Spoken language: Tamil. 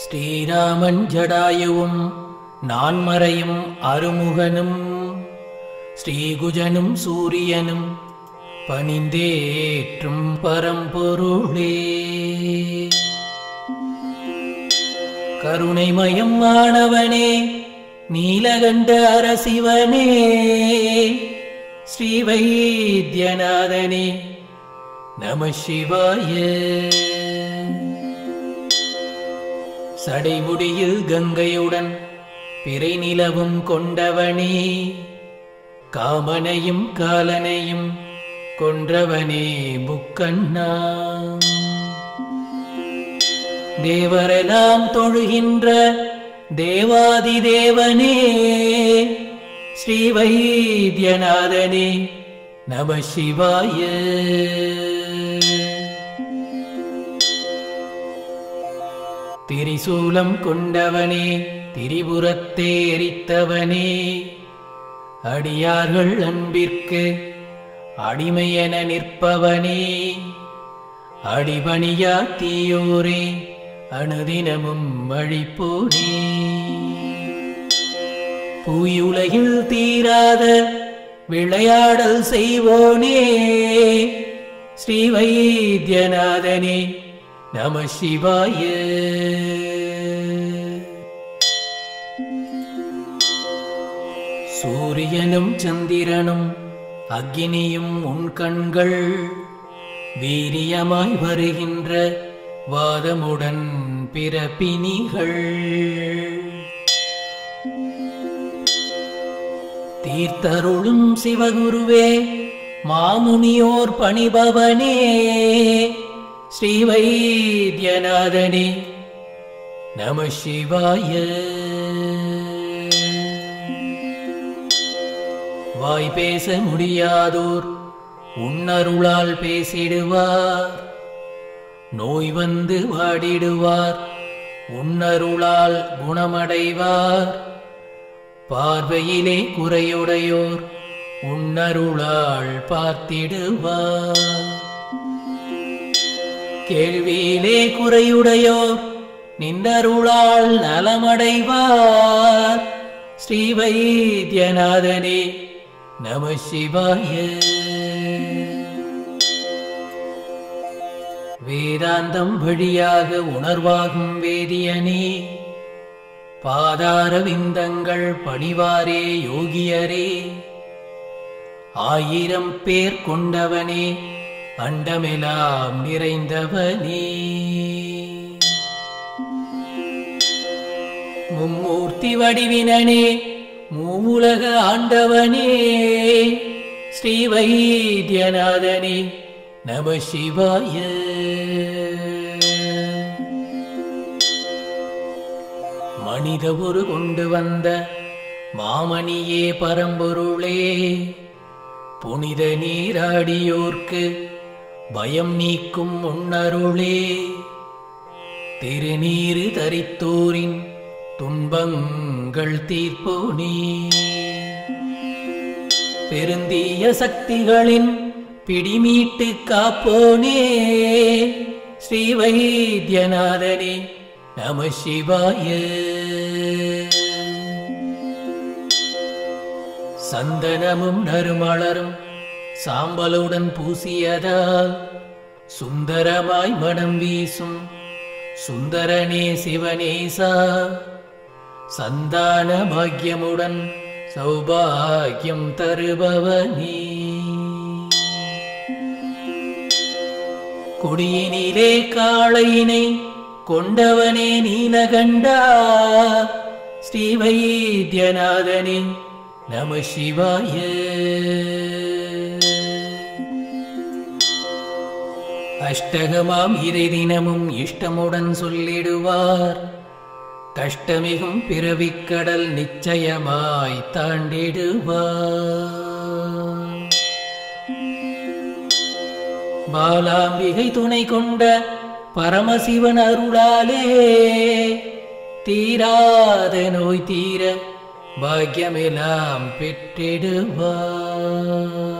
ஸ்ரீராமன் ஜடாயுவும் நான்மறையும் அருமுகனும் ஸ்ரீகுஜனும் சூரியனும் பணிந்தேற்றும் பரம்பொருளே. கருணைமயம் ஆனவனே, நீலகண்ட அரசிவனே, ஸ்ரீவைத்தியநாதனே நம சிவாய. சடைமுடியில் கங்கையுடன் பிறை நிலவும் கொண்டவனே, காமனையும் காலனையும் கொன்றவனே முக்கண்ணா. தேவரெல்லாம் தொழுகின்ற தேவாதி தேவனே, ஸ்ரீவைத்தியநாதனே நம சிவாய. திரிசூலம் கொண்டவனே, திரிபுரத்தே எரித்தவனே, அடியார்கள் அன்பிற்கு அடிமையென நிற்பவனே, அடிபணியா தீயோரே அனுதினமும் அழிப்போனே. பூயுலகில் தீராத விளையாடல் செய்வோனே, ஸ்ரீவைத்தியநாதனே நம சிவாய. சூரியனும் சந்திரனும் அக்கினியும் உன் கண்கள் வீரியமாய் வருகின்ற வாதமுடன் பிறப்பினிகள். தீர்த்தருளும் சிவகுருவே, மாமுனியோர் பணிபவனே, ஸ்ரீவைத்தியநாதனே நம சிவாய. வாய் பேச முடியாதோர் உன்னருளால் பேசிடுவார், நோய் வந்து வாடிடுவார் உன்னருளால் குணமடைவார், பார்வையிலே குறையுடையோர் உன்னருளால் பார்த்திடுவார், கேள்வியிலே குறையுடையோர் நின்னருளால் நலமடைவார், ஸ்ரீவைத்தியநாதனே நம சிவாய. வேதாந்தம் வழியாக உணர்வாகும் வேதியனே, பாதார விந்தங்கள் பணிவாரே யோகியரே, ஆயிரம் பேர் கொண்டவனே, அண்டமெலாம் நிறைந்தவனே. மும்மூர்த்தி வடிவினே, மூவுலக ஆண்டவனே, ஸ்ரீவைத்தியநாதனே நம சிவாய. மனித ஒரு கொண்டு வந்த மாமணியே பரம்பொருளே, புனித நீராடியோர்க்கு பயம் நீக்கும் உன்னருளே, திருநீறு தரித்தோரின் துன்பங்கள் தீர்ப்போனே. பெருந்திய சக்திகளின் பிடிமீட்டு காப்போனே, ஸ்ரீவைத்தியநாதனே நம சிவாய. சந்தனமும் நறுமலரும் சாம்பலுடன் பூசியதால் சுந்தரமாய் மனம் வீசும் சுந்தரனே சிவனேசா, சந்தான பாக்யமுடன் சௌபாகியம் தருபவனே. குடியினிலே காளையினை கொண்டவனே நீலகண்டா, ஸ்ரீவைத்தியநாதனே நம சிவாய. அஷ்டகமாம் இறை தினமும் இஷ்டமுடன் சொல்லிடுவார், கஷ்டமிகும் பிறவிக்கடல் நிச்சயமாய் தாண்டிடுவார். பாலாம்பிகை துணை கொண்ட பரமசிவன் அருளாலே தீராத நோய் தீர பாக்கியமெல்லாம் பெற்றிடுவார்.